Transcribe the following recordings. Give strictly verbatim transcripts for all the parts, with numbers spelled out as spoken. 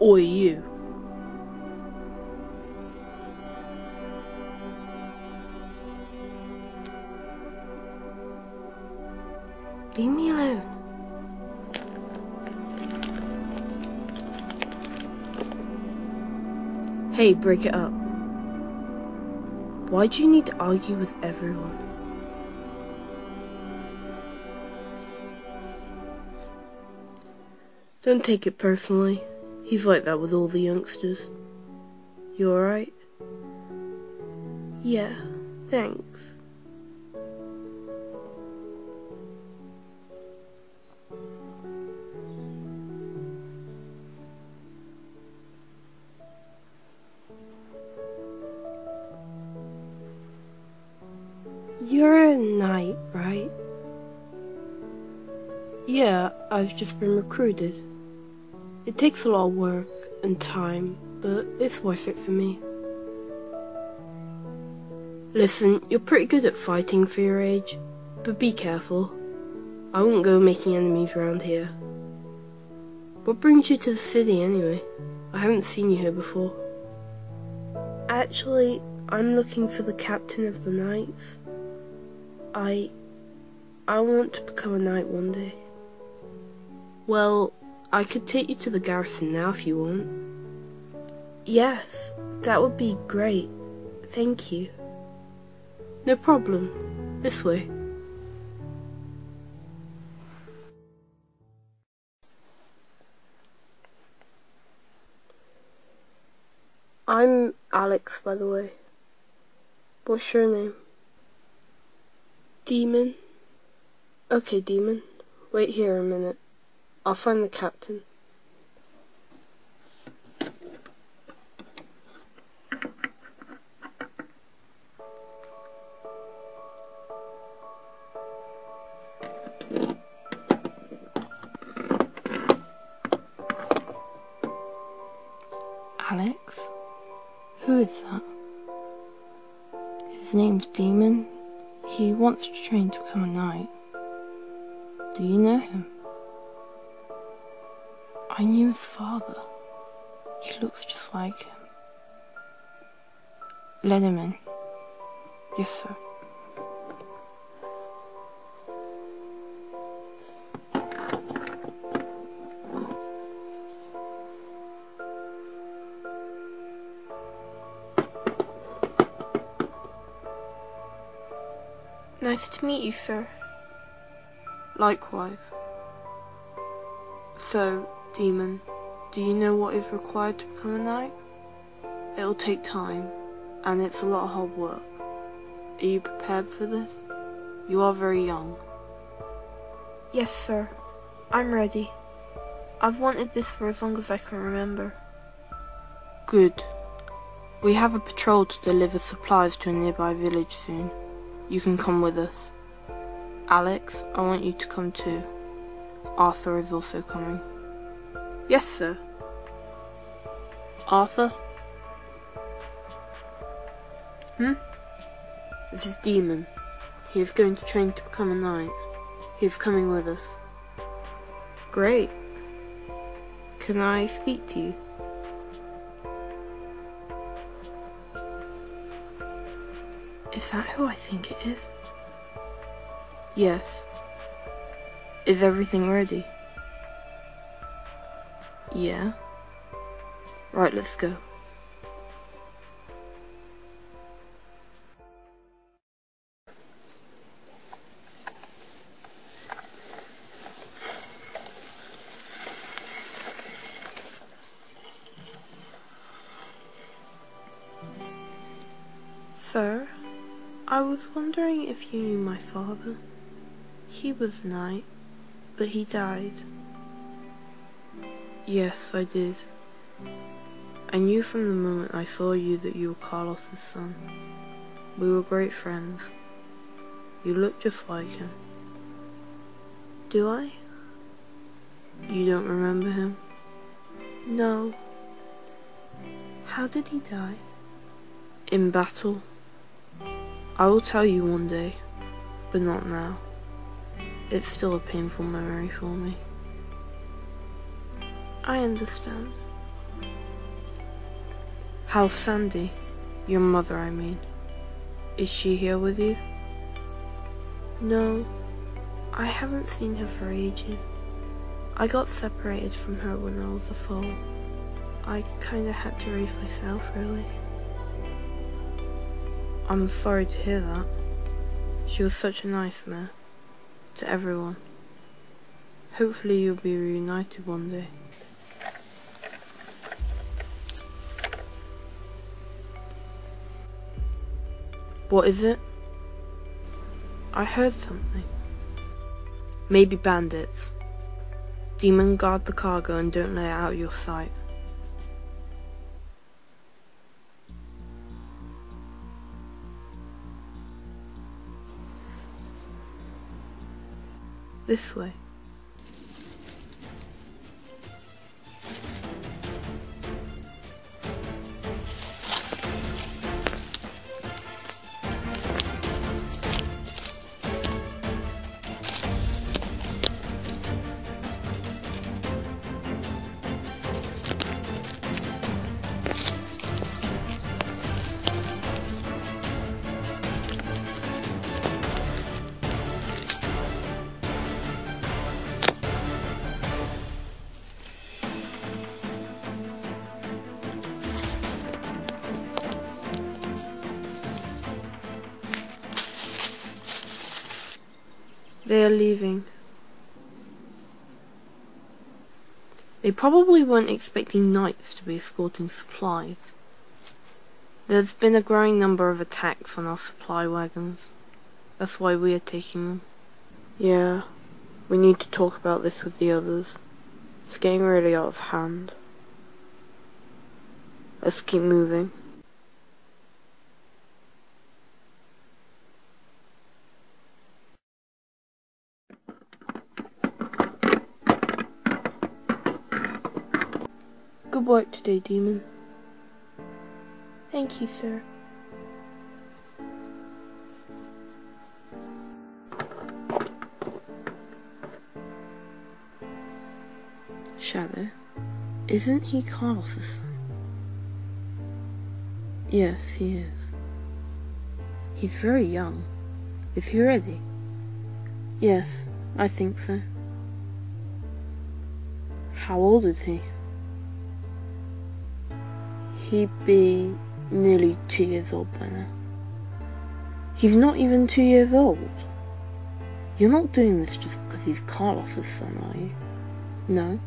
Or you. Leave me alone. Hey, break it up. Why do you need to argue with everyone? Don't take it personally. He's like that with all the youngsters. You alright? Yeah, thanks. You're a knight, right? Yeah, I've just been recruited. It takes a lot of work and time, but it's worth it for me. Listen, you're pretty good at fighting for your age, but be careful. I wouldn't go making enemies around here. What brings you to the city anyway? I haven't seen you here before. Actually, I'm looking for the captain of the knights. I... I want to become a knight one day. Well... I could take you to the garrison now if you want. Yes, that would be great. Thank you. No problem. This way. I'm Alex, by the way. What's your name? Daemon? Okay, Daemon. Wait here a minute. I'll find the captain. Alex? Who is that? His name's Daemon. He wants to train to become a knight. Do you know him? I knew his father. He looks just like him. Let him in. Yes, sir. Nice to meet you, sir. Likewise. So, Daemon, do you know what is required to become a knight? It'll take time, and it's a lot of hard work. Are you prepared for this? You are very young. Yes, sir. I'm ready. I've wanted this for as long as I can remember. Good. We have a patrol to deliver supplies to a nearby village soon. You can come with us. Alex, I want you to come too. Arthur is also coming. Yes, sir. Arthur? Hmm? This is Daemon. He is going to train to become a knight. He is coming with us. Great. Can I speak to you? Is that who I think it is? Yes. Is everything ready? Yeah. Right, let's go. Sir, I was wondering if you knew my father. He was a knight, but he died. Yes, I did. I knew from the moment I saw you that you were Carlos's son. We were great friends. You look just like him. Do I? You don't remember him? No. How did he die? In battle. I will tell you one day, but not now. It's still a painful memory for me. I understand. How's Sandy? Your mother, I mean. Is she here with you? No, I haven't seen her for ages. I got separated from her when I was a foal. I kinda had to raise myself, really. I'm sorry to hear that. She was such a nice mare. To everyone. Hopefully you'll be reunited one day. What is it? I heard something. Maybe bandits. Daemon, guard the cargo and don't let it out of your sight. This way. They are leaving. They probably weren't expecting knights to be escorting supplies. There's been a growing number of attacks on our supply wagons. That's why we are taking them. Yeah, we need to talk about this with the others. It's getting really out of hand. Let's keep moving. Good work today, Daemon. Thank you, sir. Shadow, isn't he Carlos's son? Yes, he is. He's very young. Is he ready? Yes, I think so. How old is he? He'd be nearly two years old by now. He's not even two years old. You're not doing this just because he's Carlos's son, are you? No.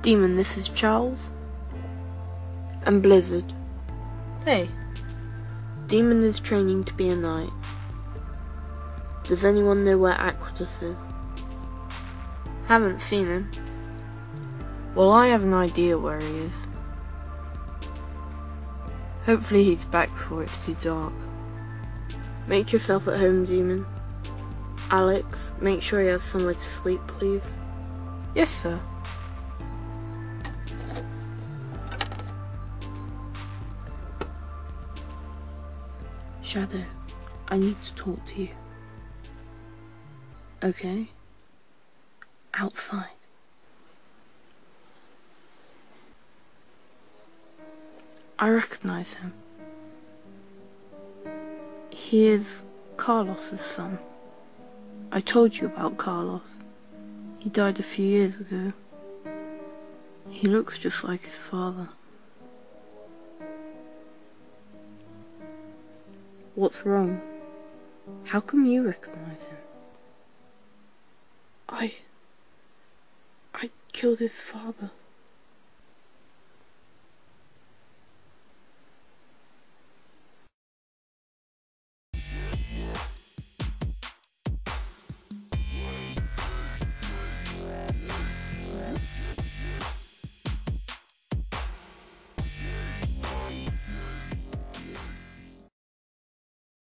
Daemon, this is Charles and Blizzard. Hey. Daemon is training to be a knight. Does anyone know where Aquatus is? Haven't seen him. Well, I have an idea where he is. Hopefully he's back before it's too dark. Make yourself at home, Demon. Alex, make sure he has somewhere to sleep, please. Yes, sir. Shadow, I need to talk to you. Okay. Outside. I recognize him. He is Carlos's son. I told you about Carlos. He died a few years ago. He looks just like his father. What's wrong? How come you recognize him? I... I killed his father.